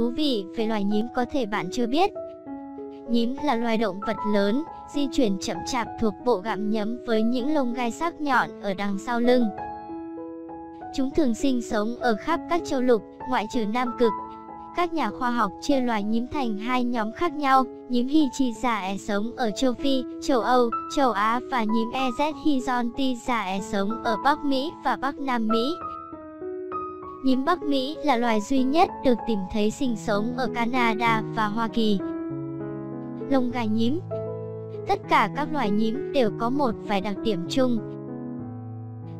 thú vị về loài nhím có thể bạn chưa biết. Nhím là loài động vật lớn, di chuyển chậm chạp thuộc bộ gặm nhấm với những lông gai sắc nhọn ở đằng sau lưng. Chúng thường sinh sống ở khắp các châu lục, ngoại trừ Nam Cực. Các nhà khoa học chia loài nhím thành hai nhóm khác nhau, nhím Hystricidae sống ở châu Phi, châu Âu, châu Á và nhím Erethizontidae sống ở Bắc Mỹ và Bắc Nam Mỹ. Nhím Bắc Mỹ là loài duy nhất được tìm thấy sinh sống ở Canada và Hoa Kỳ. Lông gai nhím. Tất cả các loài nhím đều có một vài đặc điểm chung.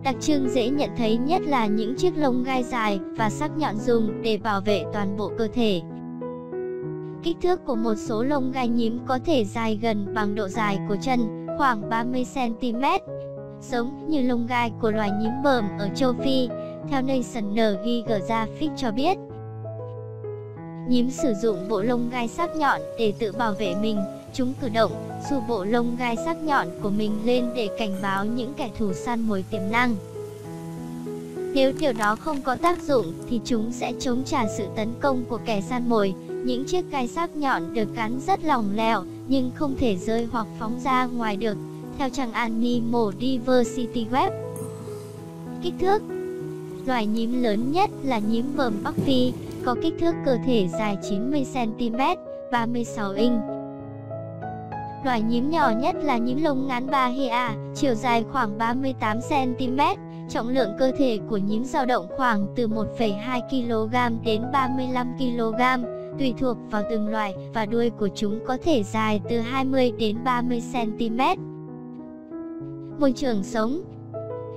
Đặc trưng dễ nhận thấy nhất là những chiếc lông gai dài và sắc nhọn dùng để bảo vệ toàn bộ cơ thể. Kích thước của một số lông gai nhím có thể dài gần bằng độ dài của chân, khoảng 30 cm, giống như lông gai của loài nhím bờm ở châu Phi, theo National Geographic cho biết. Nhím sử dụng bộ lông gai sắc nhọn để tự bảo vệ mình, chúng cử động, xù bộ lông gai sắc nhọn của mình lên để cảnh báo những kẻ thù săn mồi tiềm năng. Nếu điều đó không có tác dụng thì chúng sẽ chống trả sự tấn công của kẻ săn mồi. Những chiếc gai sắc nhọn được gắn rất lỏng lẻo nhưng không thể rơi hoặc phóng ra ngoài được, theo trang Animal Diversity Web. Kích thước. Loài nhím lớn nhất là nhím bờm Bắc Phi, có kích thước cơ thể dài 90 cm, 36 inch. Loài nhím nhỏ nhất là nhím lông ngắn Bahia, chiều dài khoảng 38 cm, trọng lượng cơ thể của nhím dao động khoảng từ 1,2 kg đến 35 kg, tùy thuộc vào từng loài, và đuôi của chúng có thể dài từ 20 đến 30 cm. Môi trường sống.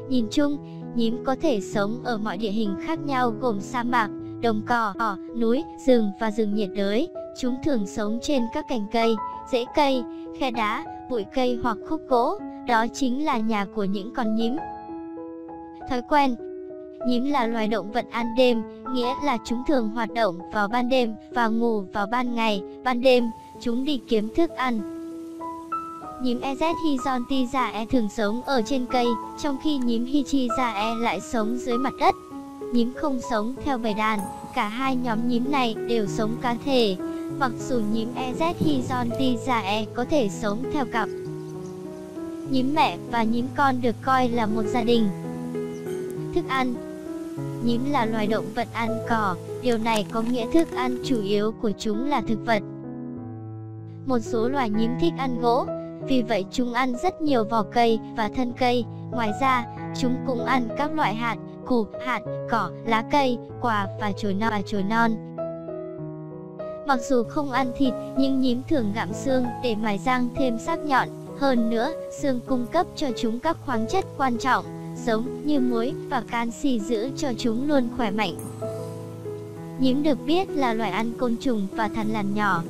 Nhìn chung, nhím có thể sống ở mọi địa hình khác nhau gồm sa mạc, đồng cỏ, núi, rừng và rừng nhiệt đới. Chúng thường sống trên các cành cây, rễ cây, khe đá, bụi cây hoặc khúc gỗ. Đó chính là nhà của những con nhím. Thói quen. Nhím là loài động vật ăn đêm, nghĩa là chúng thường hoạt động vào ban đêm và ngủ vào ban ngày. Ban đêm, chúng đi kiếm thức ăn. Nhím Erethizontidae thường sống ở trên cây, trong khi nhím Hystricidae lại sống dưới mặt đất. Nhím không sống theo bầy đàn, cả hai nhóm nhím này đều sống cá thể, mặc dù nhím Erethizontidae có thể sống theo cặp. Nhím mẹ và nhím con được coi là một gia đình. Thức ăn. Nhím là loài động vật ăn cỏ, điều này có nghĩa thức ăn chủ yếu của chúng là thực vật. Một số loài nhím thích ăn gỗ, vì vậy chúng ăn rất nhiều vỏ cây và thân cây. Ngoài ra, chúng cũng ăn các loại hạt, củ, hạt, cỏ, lá cây, quả và chồi non. Mặc dù không ăn thịt, nhưng nhím thường gặm xương để mài răng thêm sắc nhọn. Hơn nữa, xương cung cấp cho chúng các khoáng chất quan trọng, giống như muối và canxi, giữ cho chúng luôn khỏe mạnh. Nhím được biết là loài ăn côn trùng và thằn lằn nhỏ.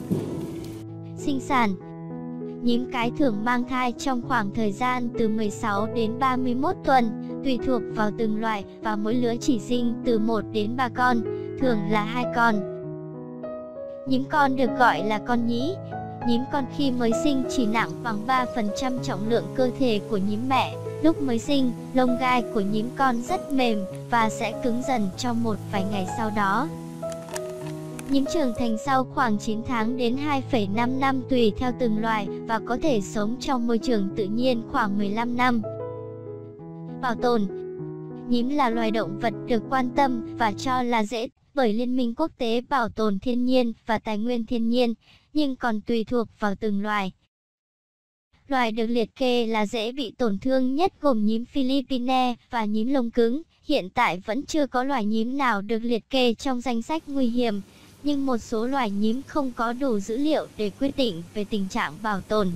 Sinh sản. Nhím cái thường mang thai trong khoảng thời gian từ 16 đến 31 tuần, tùy thuộc vào từng loài, và mỗi lứa chỉ sinh từ 1 đến 3 con, thường là 2 con. Nhím con được gọi là con nhí. Nhím con khi mới sinh chỉ nặng bằng 3% trọng lượng cơ thể của nhím mẹ. Lúc mới sinh, lông gai của nhím con rất mềm và sẽ cứng dần trong một vài ngày sau đó. Nhím trưởng thành sau khoảng 9 tháng đến 2,5 năm tùy theo từng loài và có thể sống trong môi trường tự nhiên khoảng 15 năm. Bảo tồn. Nhím là loài động vật được quan tâm và cho là dễ bởi Liên minh Quốc tế Bảo tồn Thiên nhiên và Tài nguyên Thiên nhiên, nhưng còn tùy thuộc vào từng loài. Loài được liệt kê là dễ bị tổn thương nhất gồm nhím Philippines và nhím lông cứng. Hiện tại vẫn chưa có loài nhím nào được liệt kê trong danh sách nguy hiểm, nhưng một số loài nhím không có đủ dữ liệu để quyết định về tình trạng bảo tồn.